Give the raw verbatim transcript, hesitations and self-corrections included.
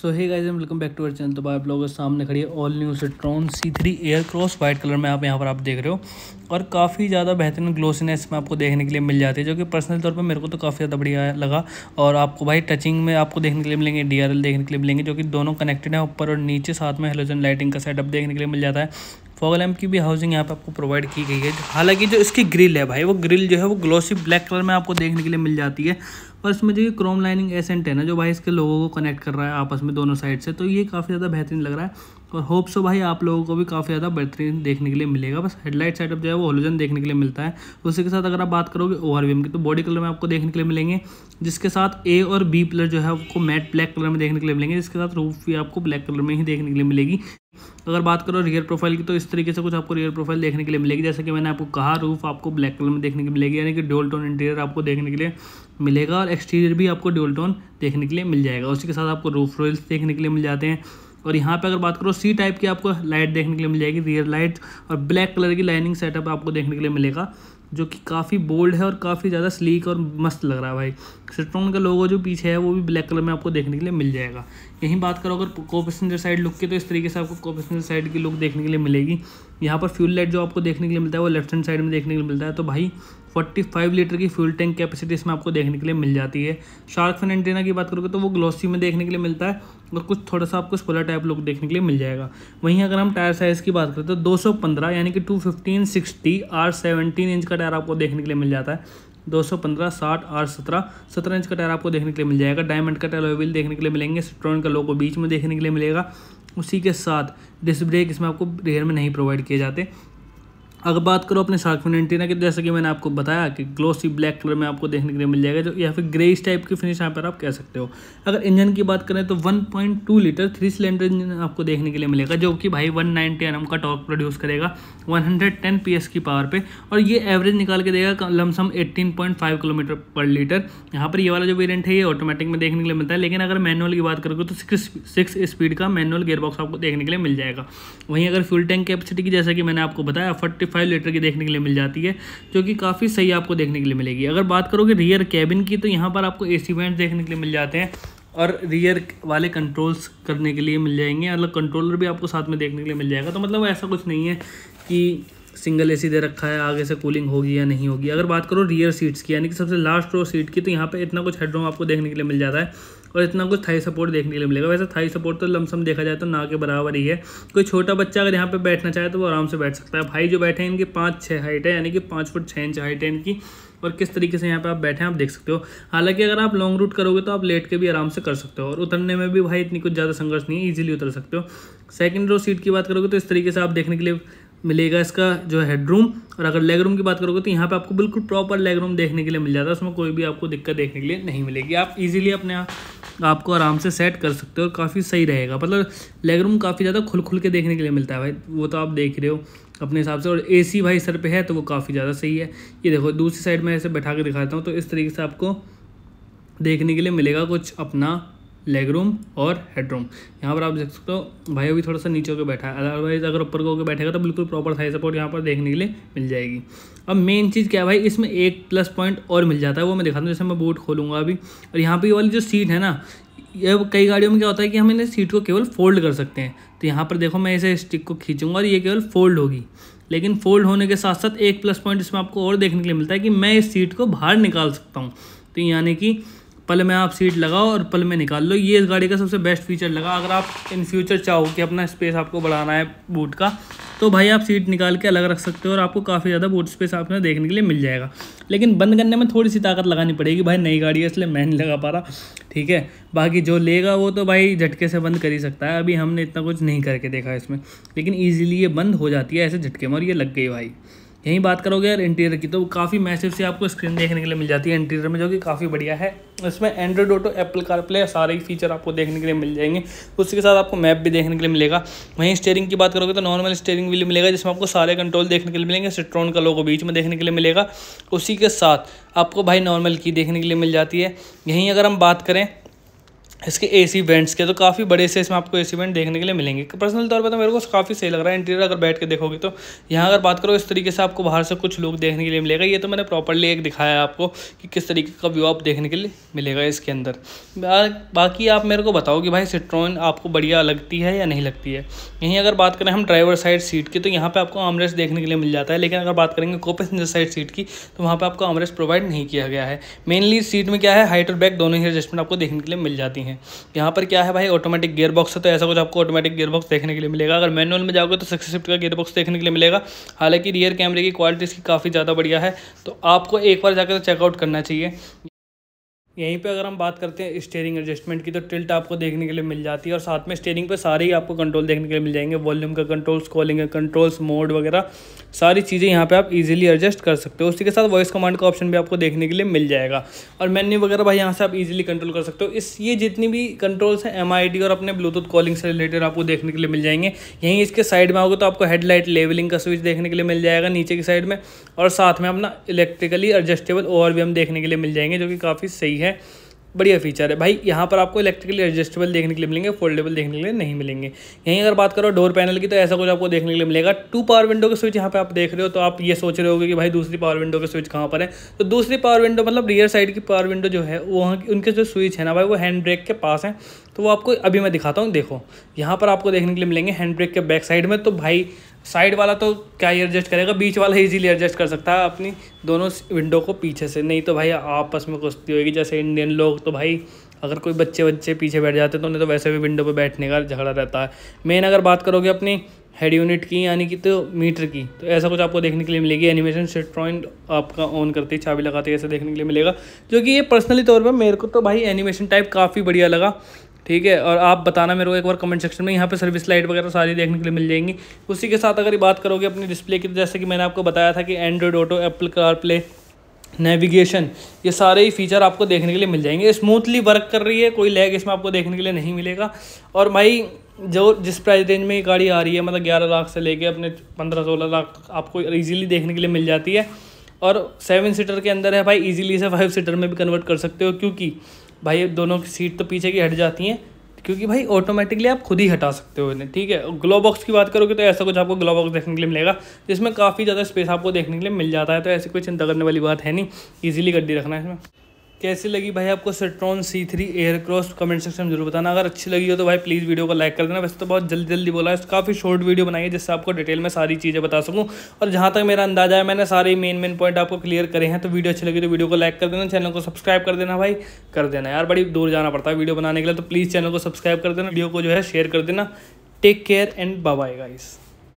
So hey guys welcome back to our channel. तो आप लोगों के सामने खड़ी है all new Citroen C three Aircross white colour में। आप यहाँ पर आप देख रहे हो और काफ़ी ज़्यादा बेहतरीन ग्लोसीनेस में आपको देखने के लिए मिल जाती है, जो कि पर्सनल तौर पे मेरे को तो काफ़ी ज़्यादा बढ़िया लगा। और आपको भाई टचिंग में आपको देखने के लिए मिलेंगे, डी आर एल देखने के लिए मिलेंगे, जो कि दोनों कनेक्टेड है ऊपर और नीचे। साथ में हेलोजन लाइटिंग का सेटअप देखने के लिए मिल जाता है। फॉग लैम्प की भी हाउसिंग यहाँ पे आपको प्रोवाइड की गई है। हालांकि जो इसकी ग्रिल है भाई, वो ग्रिल जो है वो ग्लोसी ब्लैक कलर में आपको देखने के लिए मिल जाती है। और इसमें जो ये क्रोम लाइनिंग एसेंट है ना, जो भाई इसके लोगों को कनेक्ट कर रहा है आपस में दोनों साइड से, तो ये काफ़ी ज़्यादा बेहतरीन लग रहा है। और होप सो भाई आप लोगों को भी काफ़ी ज़्यादा बेहतरीन देखने के लिए मिलेगा। बस हेडलाइट सेटअप जो है वो हेलोजन देखने के लिए मिलता है। उसी के साथ अगर आप बात करोगे ओवरव्यूम की, तो बॉडी कलर में आपको देखने के लिए मिलेंगे, जिसके साथ ए और बी पिलर जो है आपको मैट ब्लैक कलर में देखने के लिए मिलेंगे, जिसके साथ रूफ भी आपको ब्लैक कलर में ही देखने के लिए मिलेगी। अगर बात करो रियर प्रोफाइल की, तो इस तरीके से कुछ आपको रियर प्रोफाइल देखने के लिए मिलेगी। जैसे कि मैंने आपको कहा, रूफ आपको ब्लैक कलर में देखने के मिलेगी, यानी कि डुअल टोन इंटीरियर आपको देखने के लिए मिलेगा। और एक्सटीरियर भी आपको डुअल टोन देखने के लिए मिल जाएगा। उसी के साथ आपको रूफ रॉयल्स देखने के लिए मिल जाते हैं। और यहाँ पे अगर बात करो सी टाइप की, आपको लाइट देखने के लिए मिल जाएगी, रियर लाइट। और ब्लैक कलर की लाइनिंग सेटअप आपको देखने के लिए मिलेगा, जो कि काफ़ी बोल्ड है और काफ़ी ज़्यादा स्लीक और मस्त लग रहा है भाई। सिट्रोन का लोगो जो पीछे है वो भी ब्लैक कलर में आपको देखने के लिए मिल जाएगा। यहीं बात करो अगर को पैसेंजर साइड लुक की, तो इस तरीके से आपको को पैसेंजर साइड की लुक देखने के लिए मिलेगी। यहाँ पर फ्यूल लाइट जो आपको देखने के लिए मिलता है वो लेफ्ट हैंड साइड में देखने के लिए मिलता है। तो भाई पैंतालीस लीटर की फ्यूल टैंक कैपेसिटी इसमें आपको देखने के लिए मिल जाती है। शार्क फिन एंटीना की बात करोगे तो वो ग्लॉसी में देखने के लिए मिलता है और कुछ थोड़ा सा आपको स्पोलर टाइप लुक देखने के लिए मिल जाएगा। वहीं अगर हम टायर साइज़ की बात करें तो दो सौ पंद्रह यानी कि two fifteen sixty R seventeen inch का टायर आपको देखने के लिए मिल जाता है। दो सौ पंद्रह साठ आर सत्रह सत्रह इंच का टायर आपको देखने के लिए मिल जाएगा। डायमंड का टायर व्हील देखने के लिए मिलेंगे। सिट्रोन का लोगो बीच में देखने के लिए मिलेगा। उसी के साथ डिस्क ब्रेक इसमें आपको रियर में नहीं प्रोवाइड किए जाते। अगर बात करो अपने शार्क फिन एंटीना की, जैसे कि मैंने आपको बताया कि ग्लोसी ब्लैक कलर में आपको देखने के लिए मिल जाएगा, जो या फिर ग्रेइश टाइप की फिनिश यहाँ पर आप कह सकते हो। अगर इंजन की बात करें तो one point two litre three cylinder engine आपको देखने के लिए मिलेगा, जो कि भाई वन नाइंटी एनएम का टॉर्क प्रोड्यूस करेगा वन हंड्रेड टेन पीएस की पावर पे। और ये एवरेज निकाल के देगा lump sum eighteen point five kilometre per litre. यहाँ पर ये वाला जो वेरियंट है ये ऑटोमेटिक में देखने के लिए मिलता है, लेकिन अगर मैनुअल की बात करोगे तो सिक्स सिक्स स्पीड का मैनुअल गेयरबॉक्स आपको देखने के लिए मिल जाएगा। वहीं अगर फ्यूल टैंक कैपेसिटी की, जैसे कि मैंने आपको बताया, फोर्टी फाइव लीटर की देखने के लिए मिल जाती है, जो कि काफ़ी सही आपको देखने के लिए मिलेगी। अगर बात करोगे रियर कैबिन की, तो यहाँ पर आपको एसी वेंट देखने के लिए मिल जाते हैं और रियर वाले कंट्रोल्स करने के लिए मिल जाएंगे। मतलब कंट्रोलर भी आपको साथ में देखने के लिए मिल जाएगा। तो मतलब ऐसा कुछ नहीं है कि सिंगल एसी दे रखा है, आगे से कूलिंग होगी या नहीं होगी। अगर बात करो रियर सीट्स की, यानी कि सबसे लास्ट रो सीट की, तो यहाँ पे इतना कुछ हेडरूम आपको देखने के लिए मिल जाता है और इतना कुछ थाई सपोर्ट देखने के लिए मिलेगा। वैसे थाई सपोर्ट तो लमसम देखा जाए तो ना के बराबर ही है। कोई छोटा बच्चा अगर यहाँ पे बैठना चाहे तो वो आराम से बैठ सकता है। भाई जो बैठे हैं इनकी पाँच छः हाइट है, यानी कि पाँच फुट छः इंच हाइट है इनकी। और किस तरीके से यहाँ पे आप बैठे हैं आप देख सकते हो। हालांकि अगर आप लॉन्ग रूट करोगे तो आप लेट के भी आराम से कर सकते हो और उतरने में भी भाई इतनी कुछ ज़्यादा संघर्ष नहीं है, ईजिली उतर सकते हो। सेकेंड रो सीट की बात करोगे तो इस तरीके से आप देखने के लिए मिलेगा इसका जो हेडरूम। और अगर लेग रूम की बात करोगे तो यहाँ पे आपको बिल्कुल प्रॉपर लेग रूम देखने के लिए मिल जाता है। उसमें कोई भी आपको दिक्कत देखने के लिए नहीं मिलेगी। आप इजीली अपने आप को आराम से सेट कर सकते हो और काफ़ी सही रहेगा। मतलब लेग रूम काफ़ी ज़्यादा खुल खुल के देखने के लिए मिलता है भाई, वो तो आप देख रहे हो अपने हिसाब से। और एसी भाई सर पे है तो वो काफ़ी ज़्यादा सही है। ये देखो दूसरी साइड में ऐसे बैठा के दिखाता हूँ, तो इस तरीके से आपको देखने के लिए मिलेगा कुछ अपना लेग रूम और हेडरूम। यहाँ पर आप देख सकते हो भाई अभी थोड़ा सा नीचे होकर बैठा है, अदरवाइज अगर ऊपर को होकर बैठेगा तो बिल्कुल प्रॉपर थाई सपोर्ट यहाँ पर देखने के लिए मिल जाएगी। अब मेन चीज़ क्या है भाई, इसमें एक प्लस पॉइंट और मिल जाता है, वो मैं दिखाता हूँ। जैसे मैं बूट खोलूँगा अभी, और यहाँ पर ये वाली जो सीट है ना, ये कई गाड़ियों में क्या होता है कि हम इन सीट को केवल फोल्ड कर सकते हैं। तो यहाँ पर देखो मैं इसे स्टिक को खींचूँगा और ये केवल फोल्ड होगी, लेकिन फोल्ड होने के साथ साथ एक प्लस पॉइंट इसमें आपको और देखने के लिए मिलता है कि मैं इस सीट को बाहर निकाल सकता हूँ। तो यानी कि पल में आप सीट लगाओ और पल में निकाल लो। ये इस गाड़ी का सबसे बेस्ट फीचर लगा। अगर आप इन फ्यूचर चाहो कि अपना स्पेस आपको बढ़ाना है बूट का, तो भाई आप सीट निकाल के अलग रख सकते हो और आपको काफ़ी ज़्यादा बूट स्पेस आपने देखने के लिए मिल जाएगा। लेकिन बंद करने में थोड़ी सी ताकत लगानी पड़ेगी भाई, नई गाड़ी है इसलिए मैं नहीं लगा पा रहा, ठीक है। बाकी जो लेगा वो तो भाई झटके से बंद कर ही सकता है। अभी हमने इतना कुछ नहीं करके देखा इसमें, लेकिन ईजिली ये बंद हो जाती है ऐसे झटके में, और ये लग गई भाई। यहीं बात करोगे यार इंटीरियर की, तो काफ़ी मैसिव से आपको स्क्रीन देखने के लिए मिल जाती है इंटीरियर में, जो कि काफ़ी बढ़िया है। इसमें एंड्रॉइड ऑटो, एप्पल कारप्ले सारे ही फीचर आपको देखने के लिए मिल जाएंगे। उसके साथ आपको मैप भी देखने के लिए मिलेगा। वहीं स्टीयरिंग की बात करोगे तो नॉर्मल स्टीयरिंग व्हील मिलेगा, जिसमें आपको सारे कंट्रोल देखने के लिए मिलेंगे। सिट्रोन का लोगो बीच में देखने के लिए मिलेगा। उसी के साथ आपको भाई नॉर्मल की देखने के लिए मिल जाती है। यहीं अगर हम बात करें इसके एसी वेंट्स के तो काफ़ी बड़े से इसमें आपको एसी वेंट देखने के लिए मिलेंगे। पर्सनल तौर पर तो मेरे को काफ़ी सही लग रहा है। इंटीरियर अगर बैठ के देखोगे तो यहाँ अगर बात करो इस तरीके से आपको बाहर से कुछ लुक देखने के लिए मिलेगा। ये तो मैंने प्रॉपर्ली एक दिखाया आपको कि किस तरीके का व्यू आप देखने के लिए मिलेगा इसके अंदर। बाकी आप मेरे को बताओ कि भाई सिट्रोन आपको बढ़िया लगती है या नहीं लगती है। यहीं अगर बात करें हम ड्राइवर साइड सीट की तो यहाँ पर आपको आर्मरेस्ट देखने के लिए मिल जाता है, लेकिन अगर बात करेंगे को पैसेंजर साइड सीट की तो वहाँ पर आपको आर्मरेस्ट प्रोवाइड नहीं किया गया है। मेनली सीट में क्या है, हाइट और बैक दोनों ही एडजस्टमेंट आपको देखने के लिए मिल जाती है। यहाँ पर क्या है भाई, ऑटोमेटिक गियर बॉक्स है तो ऐसा कुछ आपको ऑटोमेटिक गियर बॉक्स देखने के लिए मिलेगा। अगर मैनुअल में जाओगे तो सिक्स शिफ्ट का गियर बॉक्स देखने के लिए मिलेगा। हालांकि रियर कैमरे की क्वालिटी इसकी काफ़ी ज़्यादा बढ़िया है, तो आपको एक बार जाकर तो चेकआउट करना चाहिए। यहीं पे अगर हम बात करते हैं स्टीयरिंग एडजस्टमेंट की तो टिल्ट आपको देखने के लिए मिल जाती है और साथ में स्टीयरिंग पे सारे ही आपको कंट्रोल देखने के लिए मिल जाएंगे। वॉल्यूम का कंट्रोल्स, कॉलिंग का कंट्रोल्स, मोड वगैरह सारी चीज़ें यहाँ पे आप इजीली एडजस्ट कर सकते हो। उसी के साथ वॉइस कमांड का ऑप्शन भी आपको देखने के लिए मिल जाएगा और मेन्यू वगैरह भाई यहाँ से आप ईजिली कंट्रोल कर सकते हो। इस ये जितनी भी कंट्रोल्स हैं एम आई डी और अपने ब्लूटूथ कॉलिंग से रिलेटेड आपको देखने के लिए मिल जाएंगे। यहीं इसके साइड में आओगे तो आपको हेडलाइट लेवलिंग का स्विच देखने के लिए मिल जाएगा नीचे की साइड में, और साथ में अपना इलेक्ट्रिकली एडजस्टेबल ओवर भी हम देखने के लिए मिल जाएंगे, जो कि काफ़ी सही है, बढ़िया फीचर है भाई। यहाँ पर आपको इलेक्ट्रिकली एडजस्टेबल देखने के लिए मिलेंगे, फोल्डेबल देखने के लिए नहीं मिलेंगे। यहीं अगर बात करो डोर पैनल की तो ऐसा कुछ आपको देखने के लिए मिलेगा। टू पावर विंडो के स्विच यहाँ पे आप देख रहे हो, तो आप ये सोच रहे होगे कि भाई दूसरी पावर विंडो के स्विच कहाँ पर है, तो दूसरी पावर विंडो मतलब रियर साइड की पावर विंडो जो है वहाँ उनके जो स्विच है ना भाई वो हैंड ब्रेक के पास है, तो वो आपको अभी मैं दिखाता हूँ। देखो यहाँ पर आपको देखने के लिए मिलेंगे हैंड ब्रेक के बैक साइड में। तो भाई साइड वाला तो क्या ही एडजस्ट करेगा, बीच वाला इजीली एडजस्ट कर सकता है अपनी दोनों विंडो को पीछे से, नहीं तो भाई आपस में कुश्ती होगी। जैसे इंडियन लोग तो भाई अगर कोई बच्चे बच्चे पीछे बैठ जाते तो उन्हें तो वैसे भी विंडो पे बैठने का झगड़ा रहता है। मेन अगर बात करोगे अपनी हेड यूनिट की यानी कि तो मीटर की, तो ऐसा कुछ आपको देखने के लिए मिलेगी। एनिमेशन सिट्रोन आपका ऑन करते ही चाबी लगाते ऐसा देखने के लिए मिलेगा, जो कि ये पर्सनली तौर पर मेरे को तो भाई एनिमेशन टाइप काफ़ी बढ़िया लगा। ठीक है, और आप बताना मेरे को एक बार कमेंट सेक्शन में। यहाँ पे सर्विस लाइट वगैरह सारी देखने के लिए मिल जाएंगी। उसी के साथ अगर बात करोगे अपनी डिस्प्ले की, जैसे कि मैंने आपको बताया था कि Android auto, Apple CarPlay, navigation, ये सारे ही फीचर आपको देखने के लिए मिल जाएंगे। स्मूथली वर्क कर रही है, कोई लैग इसमें आपको देखने के लिए नहीं मिलेगा। और भाई जो जिस प्राइस रेंज में ये गाड़ी आ रही है, मतलब ग्यारह लाख से लेके अपने पंद्रह सोलह लाख तक आपको ईजिली देखने के लिए मिल जाती है। और सेवन सीटर के अंदर है भाई, ईजिली इसे फाइव सीटर में भी कन्वर्ट कर सकते हो, क्योंकि भाई दोनों की सीट तो पीछे की हट जाती हैं, क्योंकि भाई ऑटोमेटिकली आप खुद ही हटा सकते हो इन्हें। ठीक है, ग्लो बॉक्स की बात करोगे तो ऐसा कुछ आपको ग्लो बॉक्स देखने के लिए मिलेगा, जिसमें काफ़ी ज़्यादा स्पेस आपको देखने के लिए मिल जाता है। तो ऐसी कोई चिंता करने वाली बात है नहीं, ईजिली गड्डी रखना है इसमें। कैसी लगी भाई आपको Citroen C three Aircross, comment section में जरूर बताना। अगर अच्छी लगी हो तो भाई प्लीज़ वीडियो को लाइक कर देना। वैसे तो बहुत जल्दी जल्दी बोला है, काफ़ी शॉर्ट वीडियो बनाई है जिससे आपको डिटेल में सारी चीज़ें बता सकूं। और जहां तक मेरा अंदाजा है मैंने सारे मेन मेन पॉइंट आपको क्लियर करे हैं। तो वीडियो अच्छी लगी तो वीडियो को लाइक कर देना, चैनल को सब्सक्राइब कर देना भाई, कर देना यार, बड़ी दूर जाना पड़ता है वीडियो बनाने के लिए। तो प्लीज़ चैनल को सब्सक्राइब कर देना, वीडियो को जो है शेयर कर देना। Take care and bye bye guys.